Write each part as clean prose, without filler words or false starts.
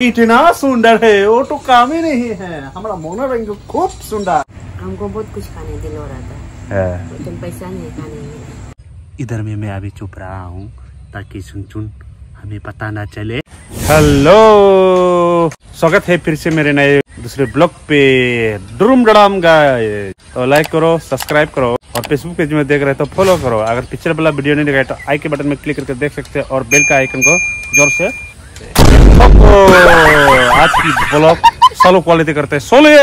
इतना सुंदर है वो तो काम ही नहीं है, हमारा मोनोरंग खूब सुंदर। हमको बहुत कुछ खाने दिल हो रहा था लेकिन पैसा नहीं खाने में। इधर में मैं अभी चुप रहा हूँ ताकि सुन हमें पता ना चले। हेलो, स्वागत है फिर से मेरे नए दूसरे ब्लॉग पे। ड्रूम डड़ाम गाइस, तो लाइक करो, सब्सक्राइब करो और फेसबुक पेज में देख रहे हो तो फॉलो करो। अगर पिक्चर वाला वीडियो नहीं दिखाया तो आई के बटन में क्लिक करके देख सकते हो और बेल का आइकन को जोर से। आज की ब्लॉग सोलो क्वालिटी करते हैं, सोले।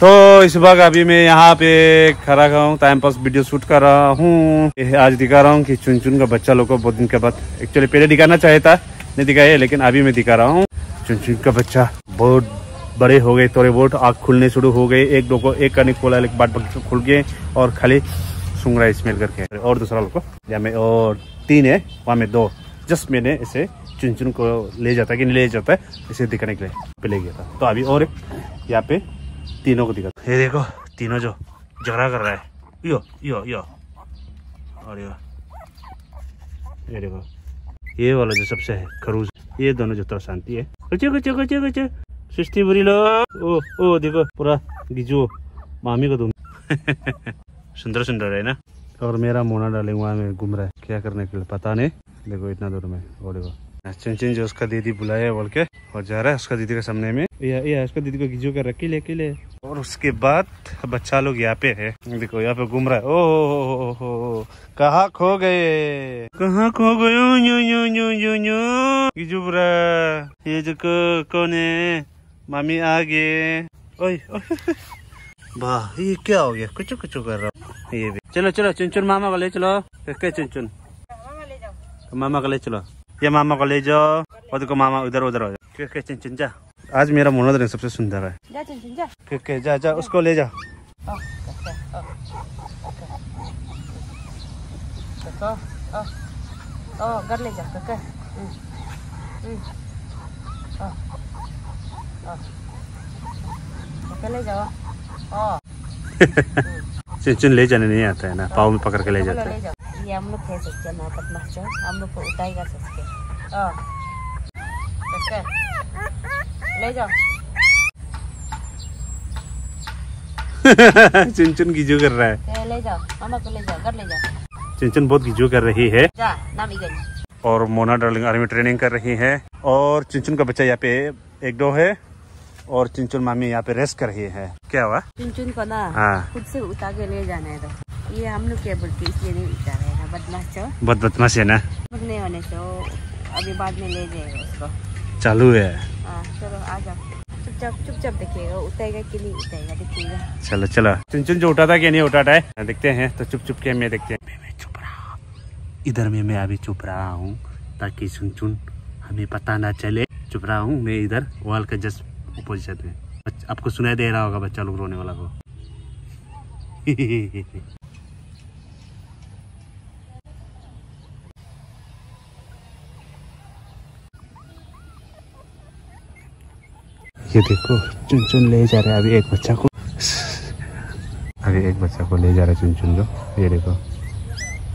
तो इस बार अभी मैं यहाँ पे खड़ा खड़ा हूँ, टाइम पास वीडियो शूट कर रहा हूँ। आज दिखा रहा हूँ कि चुन चुन का बच्चा लोग को बहुत दिन के बाद, एक्चुअली पहले दिखाना चाहिए था, नहीं दिखाया, लेकिन अभी मैं दिखा रहा हूँ। चुन चुन का बच्चा बहुत बड़े हो गए, थोड़े बहुत आँख खुलने शुरू हो गए। एक दो को एक का नहीं खोला, एक बार खुल गए और खाली सूंघ रहा है स्मेल करके। और दूसरा लोग को जहाँ में और तीन है वहाँ में दो, जस्ट मैंने इसे चुन चुन को ले जाता है कि नहीं ले जाता है इसे दिखाने के लिए ले गया था। तो अभी और एक यहाँ पे तीनों को दिखाता, ये देखो तीनों जो झगड़ा कर रहा है, यो यो यो। और ये देखो ये वाला जो सबसे है खरूज, ये दोनों जो तो शांति है। सृष्टि बुरी लो, ओ देखो पूरा गिजो मामी को तुम। सुंदर सुंदर है ना। और मेरा मोना डार्लिंग वहाँ में घूम रहा है, क्या करने के लिए पता नहीं। देखो इतना दूर में, और देखो चिंचिन जो उसका दीदी बुलाया बोल के और जा रहा है उसका दीदी के सामने में। या उसका दीदी को गिजो कर रखी लेके ले। और उसके बाद बच्चा लोग यहाँ पे है, देखो यहाँ पे घूम रहा है। ओ कहाँ खो गए, कहाँ खो गए गिजुबरा, ये जो कौन है, मामी आ गए। वाह ये क्या हो गया, कुछ कुछ कर रहा हूँ ये भी। चलो चलो चुनचुन मामा को ले चलो, क्या चुनचुन मामा को ले चलो, ये मामा को ले जाओ। और देखो मामा उधर उधर हो जाओ, चुनचुन जा। आज मेरा मोनोदर सबसे सुंदर है, जा चुनचुन जा। के जा जा उसको ले जा। घर ले जा के ले जाओ। चुनचुन ले जाने नहीं आता है ना, पाव में पकड़ के ले जाता है। ये हम लोग खा सकते हैं ना, पतना चो हम लोग को उठाएगा सकते। ले जाओ। चुनचुन गिजू कर रहा है, ले जाओ मामा को ले जाओ, घर ले जाओ। चुनचुन बहुत गिजू कर रही है जा, और मोना डार्लिंग आर्मी ट्रेनिंग कर रही है। और चुनचुन का बच्चा यहाँ पे एक दो है और चुनचुन मामी यहाँ पे रेस्ट कर रही है। क्या हुआ चुनचुन को ना खुद से उठा के ले जाना है, तो ये हम लोग क्या बोलते इसलिए नहीं उठा रहे हैं। बदमाश बहुत बदमाश है ना, नहीं होने से अभी बाद में ले जाएगा उसको, चालू है। चलो आ जाओ, चुपचाप देखिएगा उठाएगा कि नहीं उठाएगा, देखिएगा। चलो चलो चुनचुन जो उठाता कि नहीं उठाता है देखते है। तो चुप चुप के मैं देखते है, मैं चुप रहा हूँ। इधर में मैं अभी चुप रहा हूँ ताकि चुनचुन हमें पता ना चले। चुप रहा हूँ मैं इधर वॉल का जस्ट पोजीशन में। आपको सुनाई दे रहा होगा बच्चा लोग रोने वाला को। ये देखो चुनचुन ले जा रहे हैं अभी एक बच्चा को, अभी एक बच्चा को ले जा रहा है चुनचुन को। ये देखो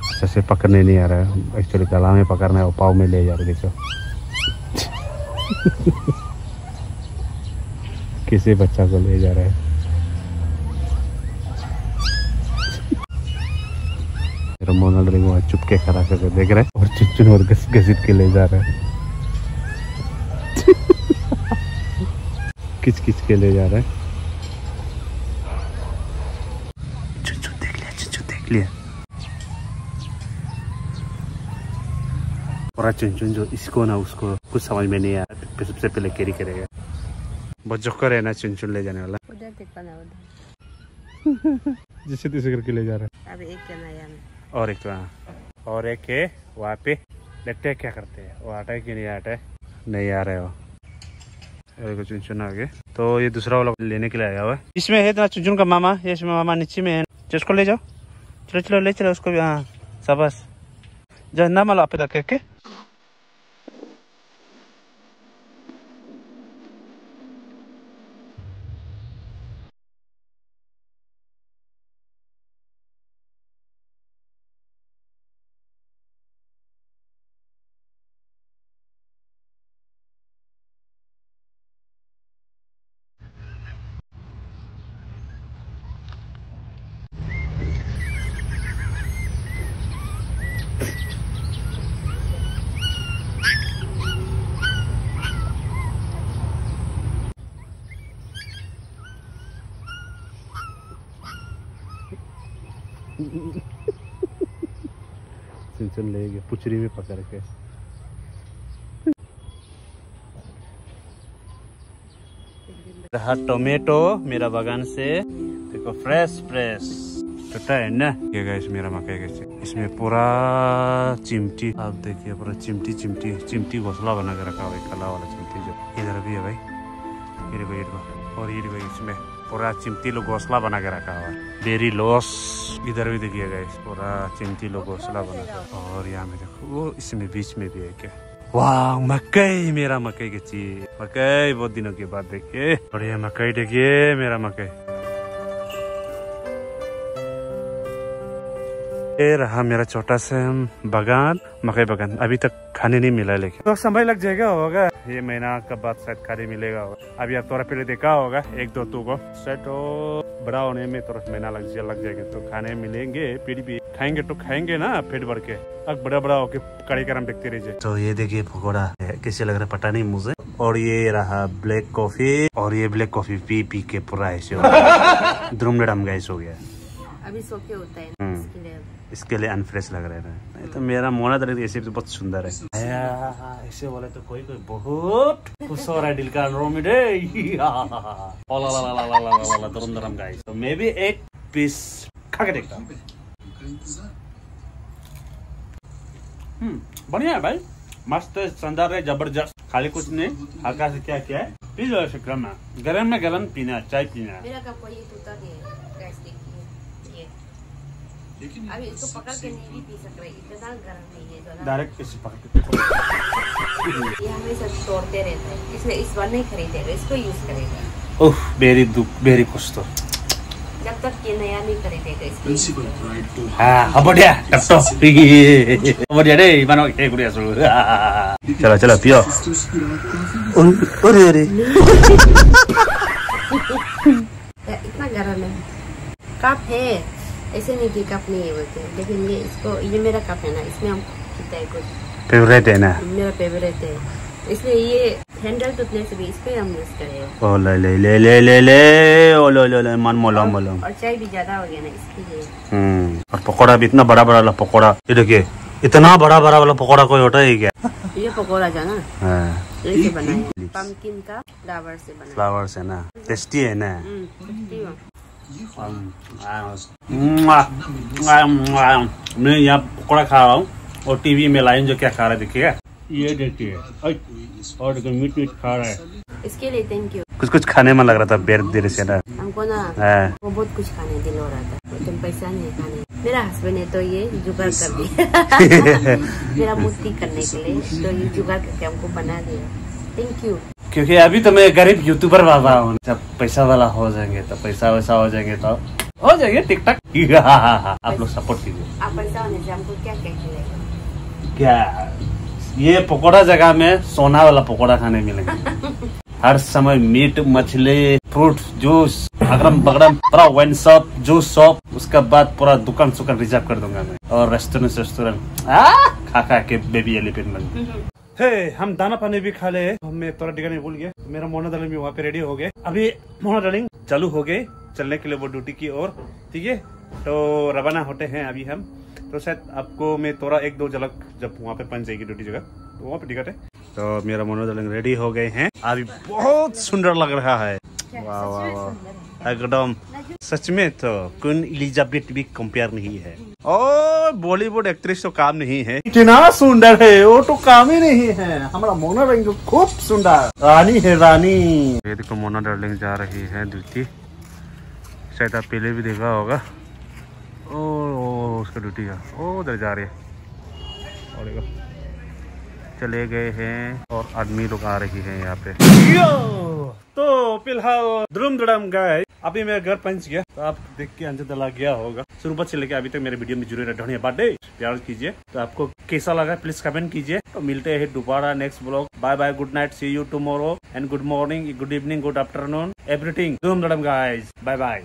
अच्छा से पकड़ने नहीं आ रहा है, एक्चुअली गला में पकड़ना है और पाव में ले जा रहे देखो। किसी बच्चा को ले जा रहा है। मोना डार्लिंग वहाँ चुप के खड़ा करके देख रहे हैं और चुनचुन और घसीट के ले जा रहा है। किच के ले जा रहा है। चुनचुन देख लिया, चुनचुन देख लिया। और चुनचुन जो इसको ना उसको कुछ समझ में नहीं आया, सबसे पहले कैरी करेगा। बहुत जोकर है ना चुनचुन ले जाने वाला, उधर देखा ना उधर। जिसे तैसे करके ले जा रहा है। अब एक के नया में और एक वहाँ और एक है वहाँ पे, देखते हैं क्या करते हैं। वो आटा है कि नहीं आटा है, नहीं आ रहा है वो। देखो चुनचुन आ गए, तो ये दूसरा वाला लेने के लिए आया हुआ है। इसमें है ना चुनचुन का मामा, ये इसमें मामा नीचे में है, जिसको ले जाओ। चलो चलो ले चलो उसको भी, हाँ शाबाश जा ना मालो आप के। सिंचन ले गए पुचरी में पकड़ के। रहा टोमेटो मेरा बगान से, देखो फ्रेश फ्रेश छोटा है ना ये गाइस, मेरा मकई गाइस। इसमें पूरा चिमटी आप देखिए, पूरा चिमटी चिमटी चिमटी घोंसला बना के रखा भाई, काला वाला चिमटी जो इधर भी है भाई, और ये इसमें पूरा चिमटी लोग घोंसला बना के रखा हुआ है। डेरी लॉस इधर भी देखिएगा, इस पूरा चिमटी लोग घोंसला बना के, और यहाँ में देखो वो इसमें बीच में भी है क्या। वाह मकई, मेरा मकई की चीज, मकई बहुत दिनों के बाद देखिए, और ये मकई देखिए मेरा मकई। ये रहा मेरा छोटा सा बगान, मकई बगान। अभी तक खाने नहीं मिला लेकिन तो समय लग जाएगा होगा, ये महीना के बाद शायद खाने मिलेगा होगा। अभी आप थोड़ा पहले देखा होगा एक दो तू को सेट हो, बड़ा होने में थोड़ा महीना लग जाएगा तो खाने मिलेंगे, फिर भी खाएंगे तो खाएंगे ना पेट भर के। अब बड़ा बड़ा होके कार्यक्रम देखते रहिए। तो ये देखिए पकौड़ा कैसे लग रहा है पता नहीं मुझे, और ये रहा ब्लैक कॉफी, और ये ब्लैक कॉफी पी पी के पूरा ऐसे ध्रुम गैस हो गया। अभी सो के होता है इसके लिए अनफ्रेश लग रहा है। तो मेरा मोना तरीके ऐसे तो बहुत सुंदर है ऐसे बोले तो कोई कोई बहुत खुश हो रहा है दिल का रोमिडे। तो मैं भी एक पीस खा के देखता हूँ, बढ़िया है भाई, मस्त है, शानदार है, जबरदस्त। खाली कुछ नहीं, हल्का से क्या क्या है प्लीज और शुक्रम है, गर्म में गर्म पीना, चाय पीना। अभी इसको पकड़ के नहीं भी पी सक रहे, इतना गर्म नहीं है, डायरेक्ट किसी पकड़ के। ये हमेशा तोड़ते रहते हैं, इसलिए इस बार नहीं खरीदेगा, इसको यूज करेगा। ओह बेरी दुख बेरी कुछ तो जब तक ये नया नहीं खरीदेगा इसको। हां बढ़िया टप बढ़िया रे मानो के गुड़िया सुन, चलो चलो पियो। अरे अरे इतना गर्म है, कप है ऐसे नहीं कि कप नहीं बोलते, लेकिन ये इसको ये मेरा कप है ना, इसमें हम पीते हैं कुछ, फेवरेट है ना, मेरा फेवरेट है, इसलिए ये हैंडल टूटने से भी इस पे हम यूज करें। ओ ले ले ले ले ले ले ओ लो लो लो मन मोला मोला, और चाय भी ज्यादा हो गया ना इसलिए। और पकोड़ा भी इतना बड़ा बड़ा वाला पकोड़ा, ये देखिए इतना बड़ा बड़ा वाला पकोड़ा कोई होता है क्या? ये पकोड़ा जाना ऐसे बना है पम्पकिन का फ्लावर से बना, फ्लावर से ना, टेस्टी है ना। मैं यहाँ पकौड़ा खा रहा हूँ और टीवी में लाइन जो क्या खा रहा है देखिएगा, ये देखिए, और मीट मीट खा रहा है, इसके लिए थैंक यू। कुछ कुछ खाने में लग रहा था बेर देर से ना हमको ना, वो बहुत कुछ खाने दिल हो रहा था, तुम पैसा नहीं खाने, मेरा हस्बैंड है तो ये जुगाड़ कर दिया मेरा मुफ्ती करने के लिए, तो ये जुगाड़ करके हमको बना दिया, थैंक यू। क्योंकि अभी तो मैं गरीब यूट्यूबर बाबा हूँ, जब पैसा वाला हो जाएंगे तो पैसा वैसा हो जाएंगे तो हो जाएंगे टिकटॉक। आप लोग सपोर्ट कीजिए। आप पैसा होने से हमको क्या क्या मिलेगा? क्या ये पकोड़ा जगह में सोना वाला पकोड़ा खाने मिलेगा हर समय, मीट मछली फ्रूट जूस अगड़म बगड़म, पूरा वाइन शॉप जूस शॉप, उसके बाद पूरा दुकान सुकान रिजर्व कर दूंगा मैं, और रेस्टोरेंट रेस्टोरेंट खा खा के बेबी एलिफेंट बन। हम दाना पानी भी खा ले, हमें थोड़ा डिगा नहीं भूल गया, मेरा मोना डार्लिंग भी वहाँ पे रेडी हो गए। अभी मोना डार्लिंग चालू हो गए चलने के लिए वो ड्यूटी की और, ठीक है तो रवाना होते हैं अभी हम। तो शायद आपको मैं थोड़ा एक दो झलक जब वहाँ पे पहुंच जाएगी ड्यूटी जगह तो वहाँ पे टिकट है। तो मेरा मोना डार्लिंग रेडी हो गए हैं, अभी बहुत सुंदर लग रहा है, वाह वाह वाह एकदम, सच में तो क्वीन एलिजाबेथ भी कंपेयर नहीं है, और बॉलीवुड एक्ट्रेस तो काम नहीं है, इतना सुंदर है वो तो काम ही नहीं है। हमारा मोना डार्लिंग खूब सुंदर रानी है, रानी। ये देखो मोना डार्लिंग जा रही है ड्यूटी, शायद आप पहले भी देखा होगा, ओ उसका ड्यूटी है, ओ उधर जा रही है, और देखो चले गए हैं, और आदमी लोग आ रही है यहाँ पे। तो फिलहाल ड्रम ड्रम गाइस अभी मैं घर पहुंच गया, तो आप देख के अंदर चला गया होगा, शुरू से लेके अभी तक मेरे वीडियो में जुड़े रहे, धन्यवाद प्यार कीजिए। तो आपको कैसा लगा प्लीज कमेंट कीजिए, तो मिलते हैं दोबारा next vlog. Bye bye, good night, see you tomorrow, and good morning, good evening, good afternoon, everything. Zoom madam guys, bye bye.